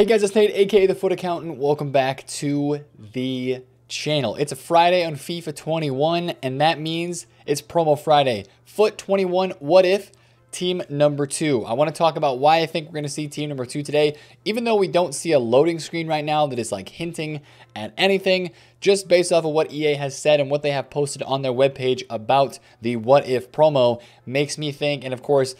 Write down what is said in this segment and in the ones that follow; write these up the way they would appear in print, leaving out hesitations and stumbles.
Hey guys, it's Nate, aka TheFutAccountant. Welcome back to the channel. It's a Friday on FIFA 21, and that means it's Promo Friday. Foot 21, what if? Team number 2. I want to talk about why I think we're going to see team number 2 today. Even though we don't see a loading screen right now that is like hinting at anything, just based off of what EA has said and what they have posted on their webpage about the what if promo makes me think. And of course,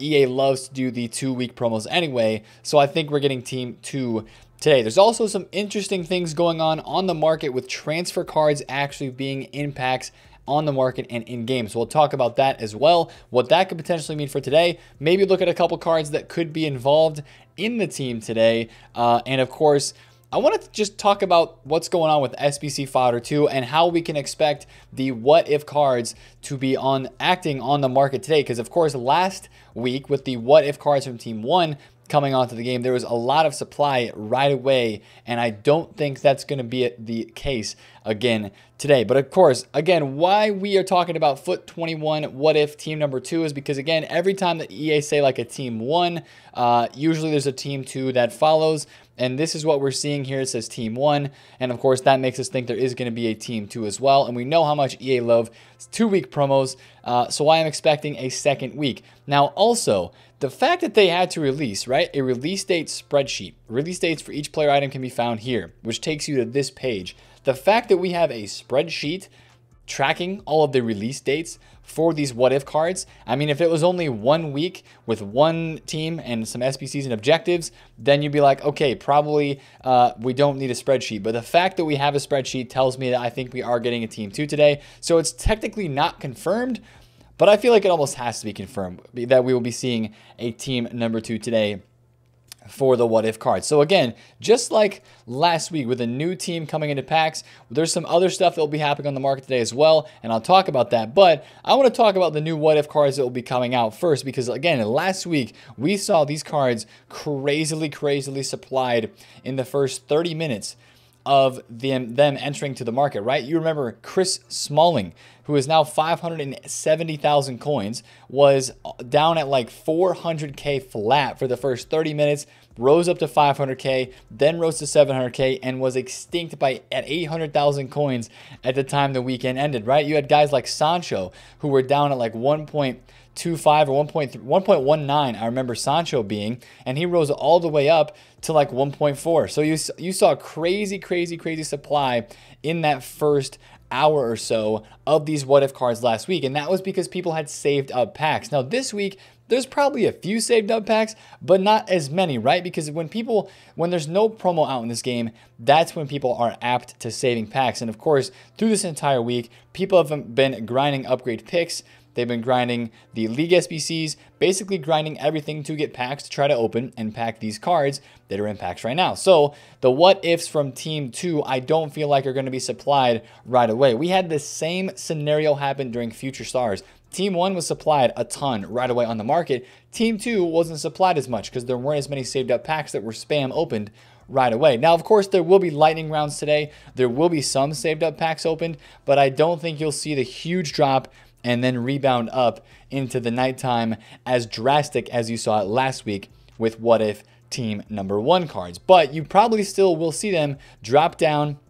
EA loves to do the 2-week promos anyway. So I think we're getting team 2 today. There's also some interesting things going on the market with transfer cards actually being impacts on the market and in game. So we'll talk about that as well, what that could potentially mean for today. Maybe look at a couple cards that could be involved in the team today. And of course, I want to just talk about what's going on with SBC Fodder 2 and how we can expect the what if cards to be acting on the market today. Because of course, last week with the what if cards from Team 1 coming onto the game, there was a lot of supply right away, and I don't think that's going to be the case again today. But of course, again, why we are talking about Foot 21 what if team number 2 is because, again, every time that EA say like a team 1, usually there's a team 2 that follows. And this is what we're seeing here. It says team 1. And of course, that makes us think there is going to be a team 2 as well. And we know how much EA love 2-week promos. So I am expecting a second week. Now, also, the fact that they had to release, right, a release date spreadsheet. Release dates for each player item can be found here, which takes you to this page. The fact that we have a spreadsheet tracking all of the release dates for these what if cards. I mean, if it was only 1 week with one team and some SBCs and objectives, then you'd be like, okay, probably we don't need a spreadsheet. But the fact that we have a spreadsheet tells me that I think we are getting a team 2 today. So it's technically not confirmed, but I feel like it almost has to be confirmed that we will be seeing a team number 2 today for the what if card. So again, just like last week with a new team coming into packs, there's some other stuff that will be happening on the market today as well, and I'll talk about that. But I want to talk about the new what if cards that will be coming out first, because again, last week we saw these cards crazily supplied in the first 30 minutes of them entering to the market, right? You remember Chris Smalling, who is now 570,000 coins, was down at like 400K flat for the first 30 minutes, rose up to 500K, then rose to 700K, and was extinct at 800,000 coins at the time the weekend ended, right? You had guys like Sancho, who were down at like 1.25 or 1.19, I remember Sancho being, and he rose all the way up to like 1.4. So you saw crazy supply in that first hour or so of these what if cards last week, and that was because people had saved up packs. Now this week, there's probably a few saved up packs, but not as many, right? Because when there's no promo out in this game, that's when people are apt to saving packs. And of course, through this entire week, people have been grinding upgrade picks. They've been grinding the league SBCs, basically grinding everything to get packs to try to open and pack these cards that are in packs right now. So the what ifs from team 2, I don't feel like are going to be supplied right away. We had the same scenario happen during Future Stars. Team 1 was supplied a ton right away on the market. Team 2 wasn't supplied as much because there weren't as many saved up packs that were spam opened right away. Now, of course, there will be lightning rounds today. There will be some saved up packs opened, but I don't think you'll see the huge drop and then rebound up into the nighttime as drastic as you saw it last week with what if team number 1 cards. But you probably still will see them drop down,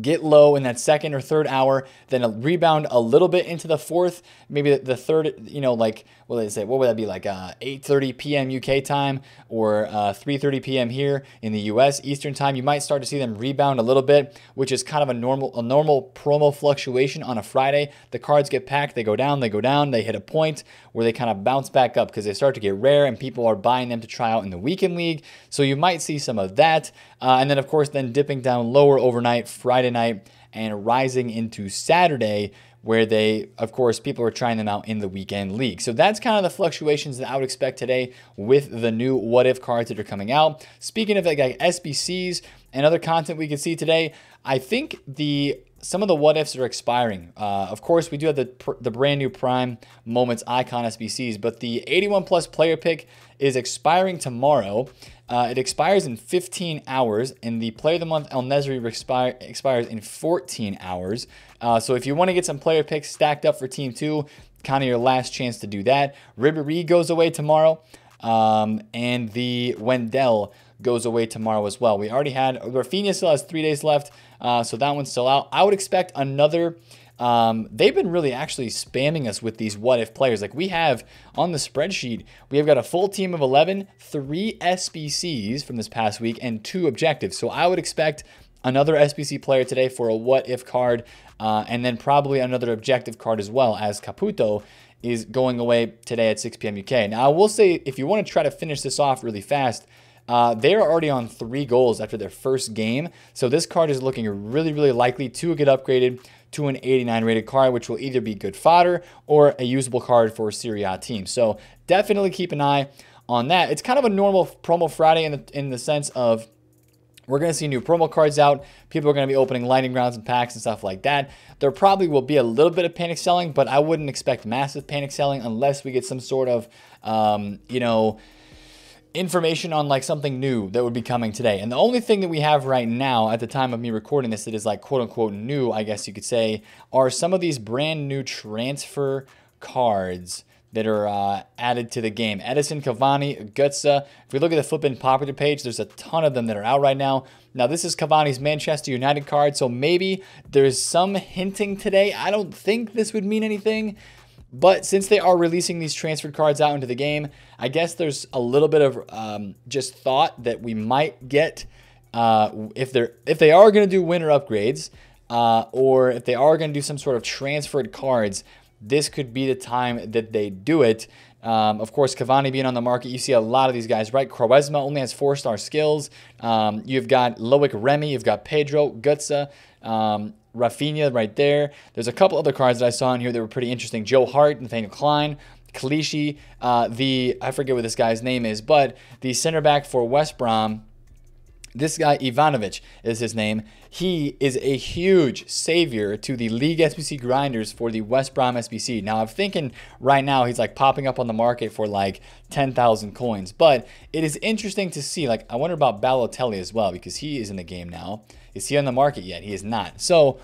get low in that second or third hour, then a rebound a little bit into the fourth, maybe the third, you know, like, what did they say? What would that be, like 8:30 p.m. UK time or 3:30 p.m. here in the US Eastern time? You might start to see them rebound a little bit, which is kind of a normal promo fluctuation on a Friday. The cards get packed, they go down, they hit a point where they kind of bounce back up because they start to get rare and people are buying them to try out in the weekend league. So you might see some of that, and then of course dipping down lower overnight Friday night and rising into Saturday, where they, of course, people are trying them out in the weekend league. So that's kind of the fluctuations that I would expect today with the new what if cards that are coming out. Speaking of like SBCs and other content we can see today, I think some of the what ifs are expiring. Of course, we do have the brand new Prime Moments Icon SBCs, but the 81 plus player pick is expiring tomorrow. It expires in 15 hours, and the Player of the Month Elnesri expires in 14 hours. So if you want to get some player picks stacked up for Team 2, kind of your last chance to do that. Ribéiry goes away tomorrow, and the Wendell goes away tomorrow as well. We already had, Rafinha still has 3 days left, so that one's still out. I would expect another, they've been really actually spamming us with these what if players. Like we have on the spreadsheet, we have got a full team of 11, 3 SBCs from this past week, and 2 objectives. So I would expect another SBC player today for a what if card, and then probably another objective card as well, as Caputo is going away today at 6 p.m. UK. Now, I will say, if you want to try to finish this off really fast, they're already on 3 goals after their first game. So this card is looking really, really likely to get upgraded to an 89 rated card, which will either be good fodder or a usable card for Serie A teams. So definitely keep an eye on that. It's kind of a normal promo Friday in the sense of, we're going to see new promo cards out. People are going to be opening lightning rounds and packs and stuff like that. There probably will be a little bit of panic selling, but I wouldn't expect massive panic selling unless we get some sort of, you know, information on like something new that would be coming today. And the only thing that we have right now at the time of me recording this that is like quote unquote new, I guess you could say, are some of these brand new transfer cards that are added to the game. Edison, Cavani, Gutsa. If we look at the flipping popular page, there's a ton of them that are out right now. Now, this is Cavani's Manchester United card, so maybe there's some hinting today. I don't think this would mean anything, but since they are releasing these transferred cards out into the game, I guess there's a little bit of just thought that we might get, if they are gonna do winter upgrades, or if they are gonna do some sort of transferred cards, this could be the time that they do it. Of course, Cavani being on the market, you see a lot of these guys, right? Quaresma only has 4-star skills. You've got Loic Remy, you've got Pedro, Gutsa, Rafinha right there. There's a couple other cards that I saw in here that were pretty interesting. Joe Hart, Nathaniel Klein, Kaleishi, I forget what this guy's name is, but the center back for West Brom, this guy, Ivanovic is his name. He is a huge savior to the league SBC grinders for the West Brom SBC. Now, I'm thinking right now he's like popping up on the market for like 10,000 coins. But it is interesting to see. Like, I wonder about Balotelli as well, because he is in the game now. Is he on the market yet? He is not. So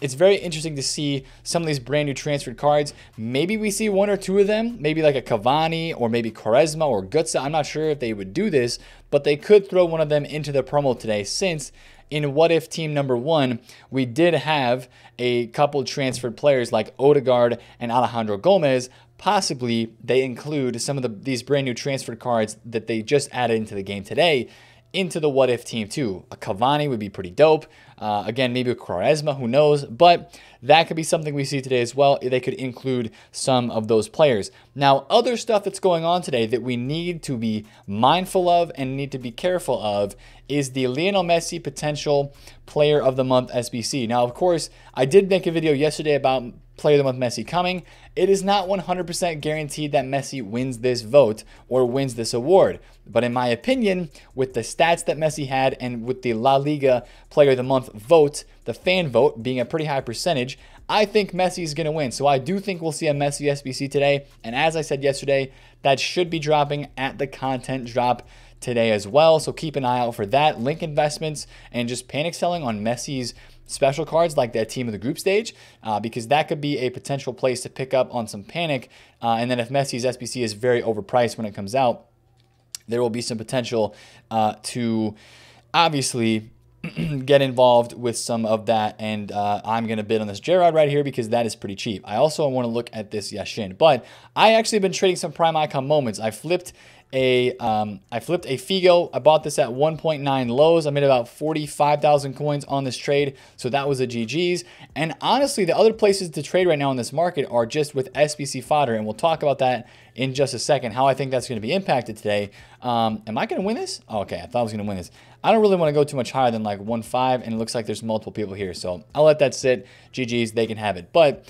it's very interesting to see some of these brand new transferred cards. Maybe we see one or two of them, maybe like a Cavani or maybe Quaresma or Gutsa. I'm not sure if they would do this, but they could throw one of them into the promo today, since in what if team number 1, we did have a couple transferred players like Odegaard and Alejandro Gomez. Possibly they include some of these brand new transferred cards that they just added into the game today into the what if team too. A Cavani would be pretty dope. Again, maybe a Quaresma, who knows? But that could be something we see today as well. They could include some of those players. Now, other stuff that's going on today that we need to be mindful of and need to be careful of is the Lionel Messi potential Player of the Month SBC. Now, of course, I did make a video yesterday about Player of the Month Messi coming. It is not 100% guaranteed that Messi wins this vote or wins this award. But in my opinion, with the stats that Messi had and with the La Liga Player of the Month vote, the fan vote being a pretty high percentage, I think Messi is going to win. So I do think we'll see a Messi SBC today. And as I said yesterday, that should be dropping at the content drop today as well. So keep an eye out for that. Link investments and just panic selling on Messi's special cards like that team of the group stage, because that could be a potential place to pick up on some panic. And then if Messi's SBC is very overpriced when it comes out, there will be some potential to obviously get involved with some of that. And I'm going to bid on this Gerard right here because that is pretty cheap. I also want to look at this Yashin, but I actually have been trading some Prime Icon moments. I flipped a Figo. I bought this at 1.9 lows. I made about 45,000 coins on this trade. So that was a GG's. And honestly, the other places to trade right now in this market are just with SBC fodder. And we'll talk about that in just a second, how I think that's going to be impacted today. Am I going to win this? Oh, okay, I thought I was going to win this. I don't really want to go too much higher than like 1.5. And it looks like there's multiple people here. So I'll let that sit. GG's, they can have it. But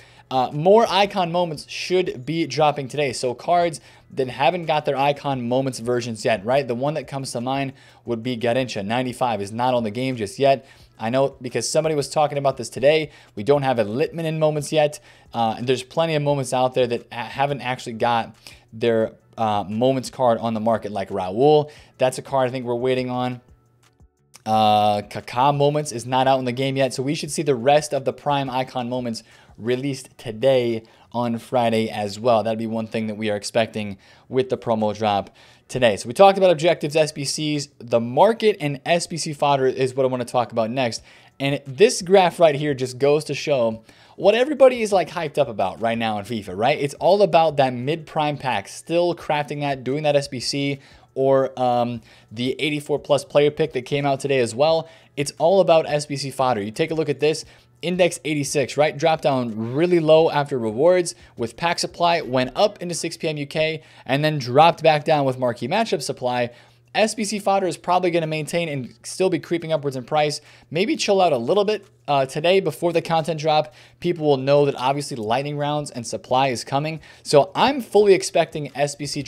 more icon moments should be dropping today. So cards that haven't got their icon moments versions yet, right? The one that comes to mind would be Garincha. 95 is not on the game just yet. I know because somebody was talking about this today. We don't have a Litman in moments yet. And there's plenty of moments out there that haven't actually got their moments card on the market, like Raul. That's a card I think we're waiting on. Kaká moments is not out in the game yet. So we should see the rest of the prime icon moments released today on Friday as well. That'd be one thing that we are expecting with the promo drop today. So we talked about objectives, SBCs, the market, and SBC fodder is what I want to talk about next. And this graph right here just goes to show what everybody is like hyped up about right now in FIFA, right? It's all about that mid-prime pack, still crafting that, doing that SBC, or the 84 plus player pick that came out today as well. It's all about SBC fodder. You take a look at this, index 86, right? Dropped down really low after rewards with pack supply, went up into 6 p.m. UK, and then dropped back down with marquee matchup supply. SBC fodder is probably going to maintain and still be creeping upwards in price. Maybe chill out a little bit today before the content drop. People will know that obviously lightning rounds and supply is coming. So I'm fully expecting SBC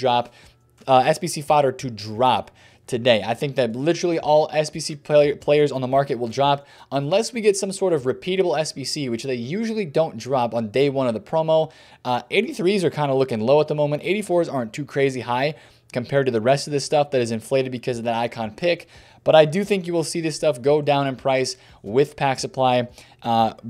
fodder to drop today. I think that literally all SBC players on the market will drop unless we get some sort of repeatable SBC, which they usually don't drop on day one of the promo. 83s are kind of looking low at the moment. 84s aren't too crazy high compared to the rest of this stuff that is inflated because of that icon pick. But I do think you will see this stuff go down in price with pack supply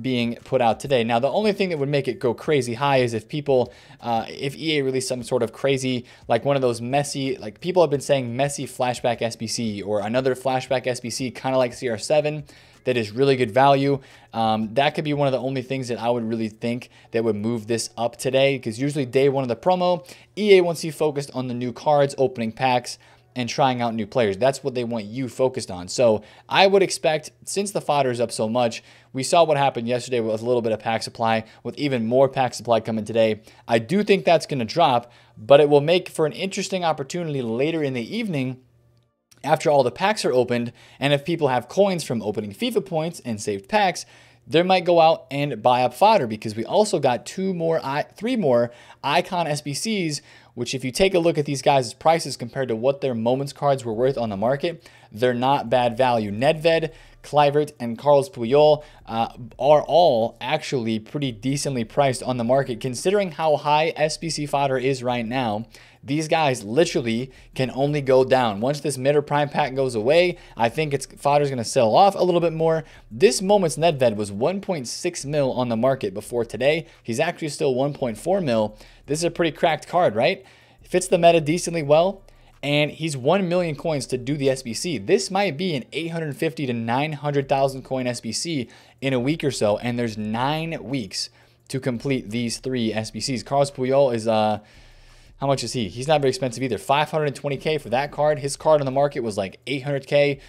being put out today. Now, the only thing that would make it go crazy high is if people, if EA released some sort of crazy, like one of those Messi, like people have been saying Messi flashback SBC or another flashback SBC, kind of like CR7, that is really good value. That could be one of the only things that I would really think that would move this up today, because usually day one of the promo, EA wants you focused on the new cards, opening packs, and trying out new players. That's what they want you focused on. So I would expect, since the fodder is up so much, we saw what happened yesterday with a little bit of pack supply, with even more pack supply coming today. I do think that's going to drop, but it will make for an interesting opportunity later in the evening after all the packs are opened. And if people have coins from opening FIFA points and saved packs, they might go out and buy up fodder, because we also got three more icon SBCs, which if you take a look at these guys' prices compared to what their moments cards were worth on the market, they're not bad value. Nedved, Kluivert, and Carlos Puyol are all actually pretty decently priced on the market. Considering how high SBC fodder is right now, these guys literally can only go down. Once this mid or prime pack goes away, I think it's fodder's going to sell off a little bit more. This moment's Nedved was 1.6 mil on the market before today. He's actually still 1.4 mil. This is a pretty cracked card, right? Fits the meta decently well. And he's 1 million coins to do the SBC. This might be an 850 to 900,000 coin SBC in a week or so. And there's 9 weeks to complete these three SBCs. Carlos Puyol is, how much is he? He's not very expensive either. 520K for that card. His card on the market was like 800K.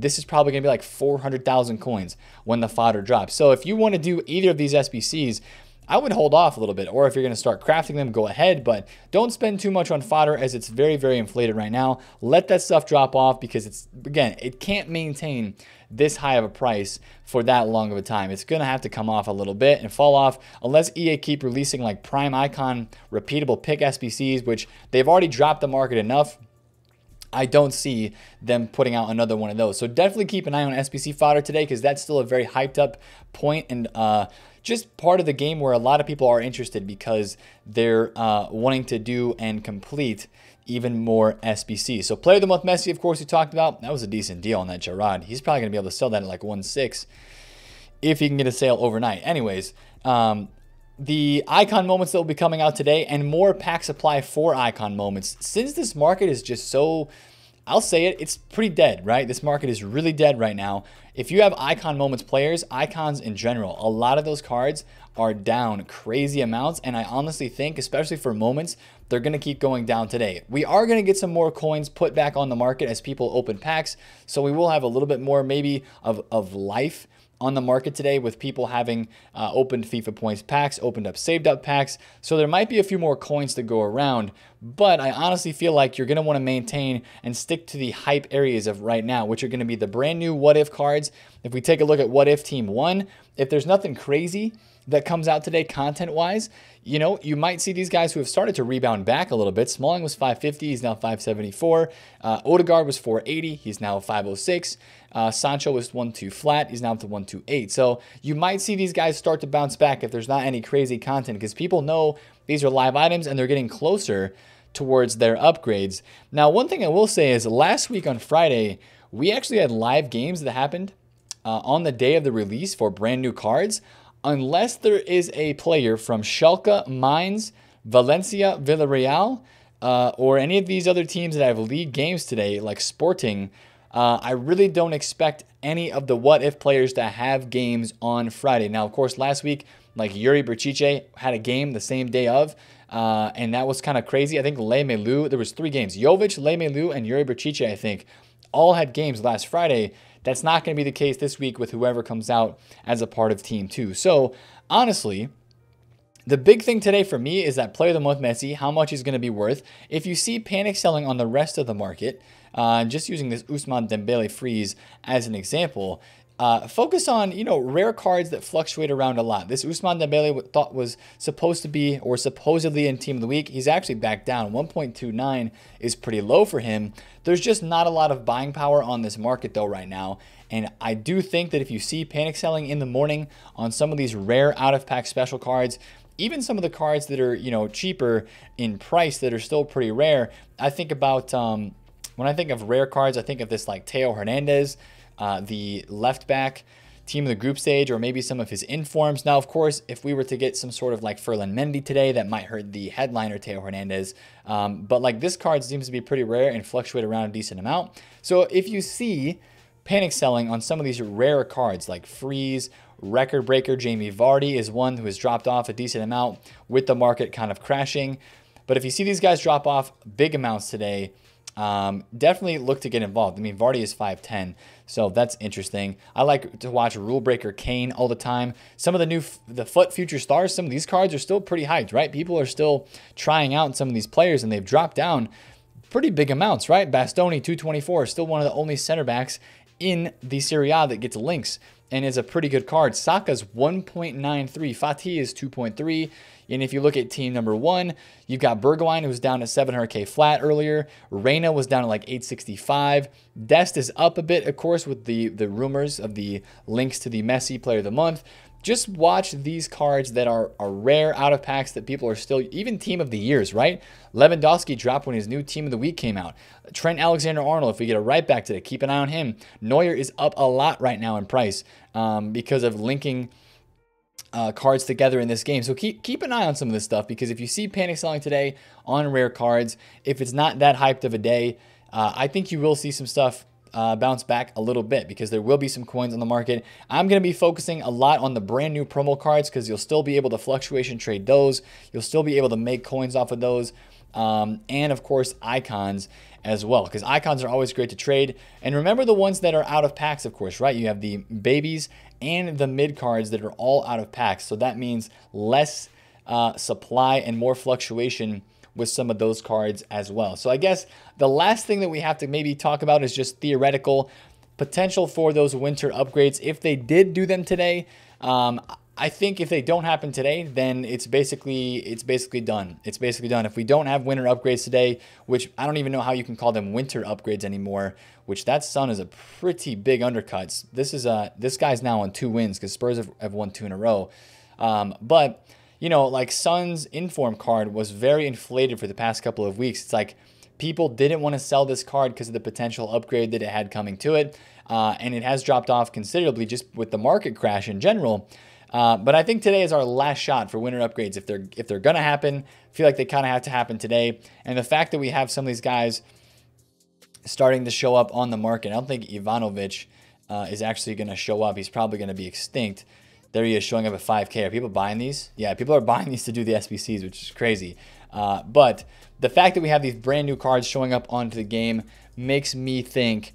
This is probably going to be like 400,000 coins when the fodder drops. So if you want to do either of these SBCs, I would hold off a little bit, or if you're going to start crafting them, go ahead, but don't spend too much on fodder as it's very, very inflated right now. Let that stuff drop off, because it's, again, it can't maintain this high of a price for that long of a time. It's going to have to come off a little bit and fall off unless EA keep releasing like prime icon repeatable pick SBCs, which they've already dropped the market enough. I don't see them putting out another one of those. So definitely keep an eye on SBC fodder today, because that's still a very hyped up point, and just part of the game where a lot of people are interested because they're wanting to do and complete even more SBC. So player of the month Messi, of course, we talked about. That was a decent deal on that Gerard. He's probably going to be able to sell that at like 1.6 if he can get a sale overnight. Anyways, the icon moments that will be coming out today, and more pack supply for icon moments. Since this market is just so, I'll say it, it's pretty dead, right? This market is really dead right now. If you have icon moments players, icons in general, a lot of those cards are down crazy amounts. And I honestly think, especially for moments, they're going to keep going down today. We are going to get some more coins put back on the market as people open packs. So we will have a little bit more maybe of life on the market today, with people having opened FIFA points packs, opened up saved up packs. So there might be a few more coins to go around, but I honestly feel like you're going to want to maintain and stick to the hype areas of right now, which are going to be the brand new what if cards. If we take a look at what if team one, if there's nothing crazy that comes out today content wise, you know, you might see these guys who have started to rebound back a little bit. Smalling was 550, he's now 574. Odegaard was 480, he's now 506. Sancho was 1-2 flat, he's now up to 128. So you might see these guys start to bounce back if there's not any crazy content, because people know these are live items and they're getting closer towards their upgrades. Now, one thing I will say is last week on Friday, we actually had live games that happened on the day of the release for brand new cards. Unless there is a player from Schalke, Mainz, Valencia, Villarreal, or any of these other teams that have league games today, like Sporting, I really don't expect any of the what-if players to have games on Friday. Now, of course, last week, like Yuri Berchiche had a game the same day of, and that was kind of crazy. I think Le Melu, there was three games. Jovic, Le Melu, and Yuri Berchiche, I think, all had games last Friday. That's not going to be the case this week with whoever comes out as a part of Team 2. So, honestly, the big thing today for me is that Player of the Month Messi, how much he's going to be worth. If you see panic selling on the rest of the market, just using this Ousmane Dembele freeze as an example, focus on, you know, rare cards that fluctuate around a lot. This Ousmane Dembele thought was supposed to be or supposedly in Team of the Week. He's actually back down. 1.29 is pretty low for him. There's just not a lot of buying power on this market though right now. And I do think that if you see panic selling in the morning on some of these rare out-of-pack special cards, even some of the cards that are, you know, cheaper in price that are still pretty rare, I think about, when I think of rare cards, I think of this like Teo Hernandez, the left back, team of the group stage, or maybe some of his informs. Now, of course, if we were to get some sort of like Ferland Mendy today, that might hurt the headliner Teo Hernandez. But like this card seems to be pretty rare and fluctuate around a decent amount. So if you see panic selling on some of these rare cards like Freeze, Record Breaker, Jamie Vardy is one who has dropped off a decent amount with the market kind of crashing. But if you see these guys drop off big amounts today, definitely look to get involved. I mean, Vardy is 5'10", so that's interesting. I like to watch Rule Breaker Kane all the time. Some of the new Future Stars, some of these cards are still pretty hyped, right? People are still trying out some of these players, and they've dropped down pretty big amounts, right? Bastoni, 224, still one of the only center backs in the Serie A that gets links and is a pretty good card. Saka's 1.93, Fatih is 2.3, and if you look at team number one, you've got Bergwijn, who's down at 700K flat earlier. Reyna was down at like 865. Dest is up a bit, of course, with the rumors of the links to the Messi Player of the Month. Just watch these cards that are rare out of packs that people are still, even team of the years, right? Lewandowski dropped when his new team of the week came out. Trent Alexander-Arnold, if we get a right back today, keep an eye on him. Neuer is up a lot right now in price because of linking cards together in this game. So keep an eye on some of this stuff, because if you see panic selling today on rare cards, if it's not that hyped of a day, I think you will see some stuff bounce back a little bit, because there will be some coins on the market. I'm going to be focusing a lot on the brand new promo cards, because you'll still be able to fluctuation trade those. You'll still be able to make coins off of those. And of course, icons as well, because icons are always great to trade. And remember the ones that are out of packs, of course, right? You have the babies and the mid cards that are all out of packs. So that means less supply and more fluctuation with some of those cards as well. So I guess the last thing that we have to maybe talk about is just theoretical potential for those winter upgrades. If they did do them today, I think if they don't happen today, then it's basically done. It's basically done. If we don't have winter upgrades today, which I don't even know how you can call them winter upgrades anymore, which that Sun is a pretty big undercut. This is this guy's now on 2 wins, because Spurs have won 2 in a row. But you know, like Sun's inform card was very inflated for the past couple of weeks. It's like people didn't want to sell this card because of the potential upgrade that it had coming to it. And it has dropped off considerably just with the market crash in general. But I think today is our last shot for winter upgrades. If they're going to happen, I feel like they kind of have to happen today. And the fact that we have some of these guys starting to show up on the market, I don't think Ivanovic is actually going to show up. He's probably going to be extinct. There he is showing up at 5K. Are people buying these? Yeah, people are buying these to do the SBCs, which is crazy. But the fact that we have these brand new cards showing up onto the game makes me think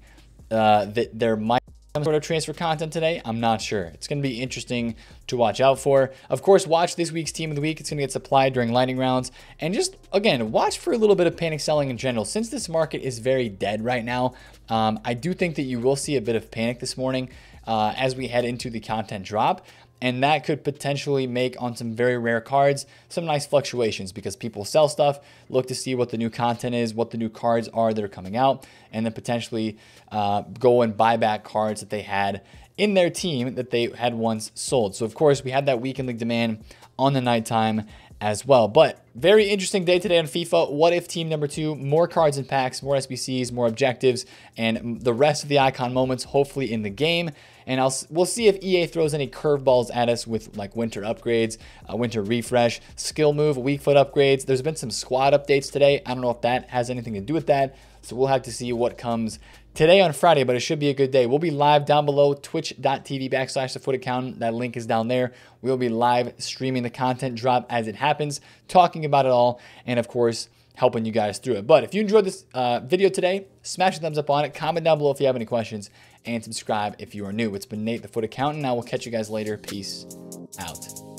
that there might be some sort of transfer content today. I'm not sure. It's going to be interesting to watch out for. Of course, watch this week's Team of the Week. It's going to get supplied during lightning rounds. And just, again, watch for a little bit of panic selling in general. Since this market is very dead right now, I do think that you will see a bit of panic this morning as we head into the content drop. And that could potentially make on some very rare cards some nice fluctuations, because people sell stuff, look to see what the new content is, what the new cards are that are coming out, and then potentially go and buy back cards that they had in their team that they had once sold. So, of course, we had that weekend league demand on the nighttime as well. But very interesting day today on FIFA. What if team number 2? More cards and packs, more SBCs, more objectives, and the rest of the icon moments hopefully in the game. And we'll see if EA throws any curveballs at us with like winter upgrades, winter refresh, skill move, weak foot upgrades. There's been some squad updates today. I don't know if that has anything to do with that. So we'll have to see what comes today on Friday, but it should be a good day. We'll be live down below, twitch.tv/TheFutAccountant. That link is down there. We'll be live streaming the content drop as it happens, talking about it all, and of course, helping you guys through it. But if you enjoyed this video today, smash a thumbs up on it, comment down below if you have any questions, and subscribe if you are new. It's been Nate, the Fut Accountant. I will catch you guys later. Peace out.